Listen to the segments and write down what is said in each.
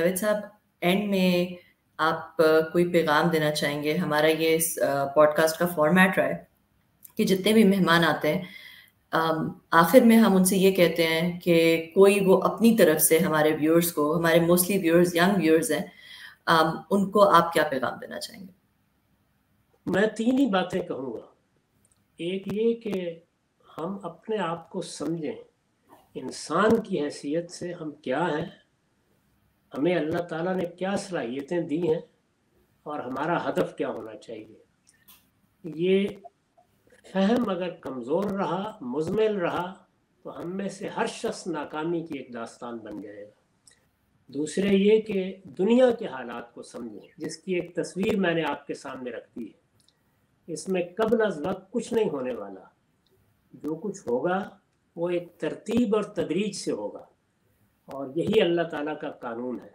जावेद साहब, एंड में आप कोई पैगाम देना चाहेंगे? हमारा ये पॉडकास्ट का फॉर्मेट रहा है कि जितने भी मेहमान आते हैं आखिर में हम उनसे ये कहते हैं कि कोई वो अपनी तरफ से हमारे व्यूअर्स को, हमारे मोस्टली व्यूअर्स यंग व्यूअर्स हैं, उनको आप क्या पैगाम देना चाहेंगे? मैं तीन ही बातें कहूँगा। एक ये कि हम अपने आप को समझें, इंसान की हैसियत से हम क्या हैं, हमें अल्लाह ताला ने क्या सलाहियतें दी हैं और हमारा हदफ क्या होना चाहिए। ये फहम अगर कमज़ोर रहा, मुजमिल रहा, तो हम में से हर शख्स नाकामी की एक दास्तान बन जाएगा। दूसरे ये कि दुनिया के हालात को समझें, जिसकी एक तस्वीर मैंने आपके सामने रख दी है। इसमें कब्ल अज़ वक्त कुछ नहीं होने वाला, जो कुछ होगा वो एक तरतीब और तदरीज से होगा और यही अल्लाह ताला का कानून है।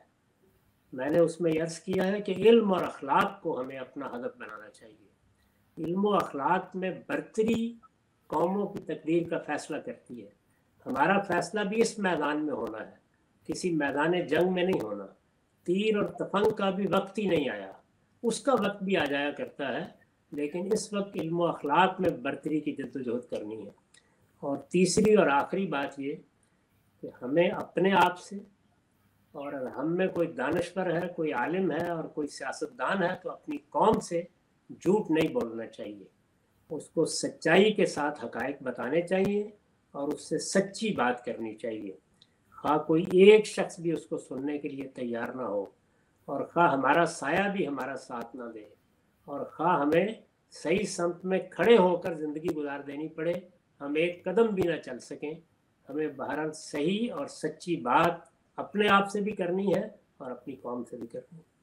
मैंने उसमें अर्ज़ किया है कि इल्म और अखलाक को हमें अपना हदफ बनाना चाहिए। इल्म और अखलाक में बरतरी कौमों की तकदीर का फ़ैसला करती है। हमारा फ़ैसला भी इस मैदान में होना है, किसी मैदान जंग में नहीं होना। तीर और तफंग का भी वक्त ही नहीं आया, उसका वक्त भी आ जाया करता है, लेकिन इस वक्त इल्म और अखलाक में बरतरी की जद्दोजहद करनी है। और तीसरी और आखिरी बात ये कि हमें अपने आप से, और अगर हम में कोई दानश्वर है, कोई आलिम है और कोई सियासतदान है, तो अपनी कौम से झूठ नहीं बोलना चाहिए। उसको सच्चाई के साथ हकायक बताने चाहिए और उससे सच्ची बात करनी चाहिए, खा कोई एक शख्स भी उसको सुनने के लिए तैयार ना हो, और खा हमारा साया भी हमारा साथ ना दे, और खा हमें सही संत में खड़े होकर ज़िंदगी गुजार देनी पड़े, हम एक कदम भी ना चल सकें। हमें बहरहाल सही और सच्ची बात अपने आप से भी करनी है और अपनी कौम से भी करनी है।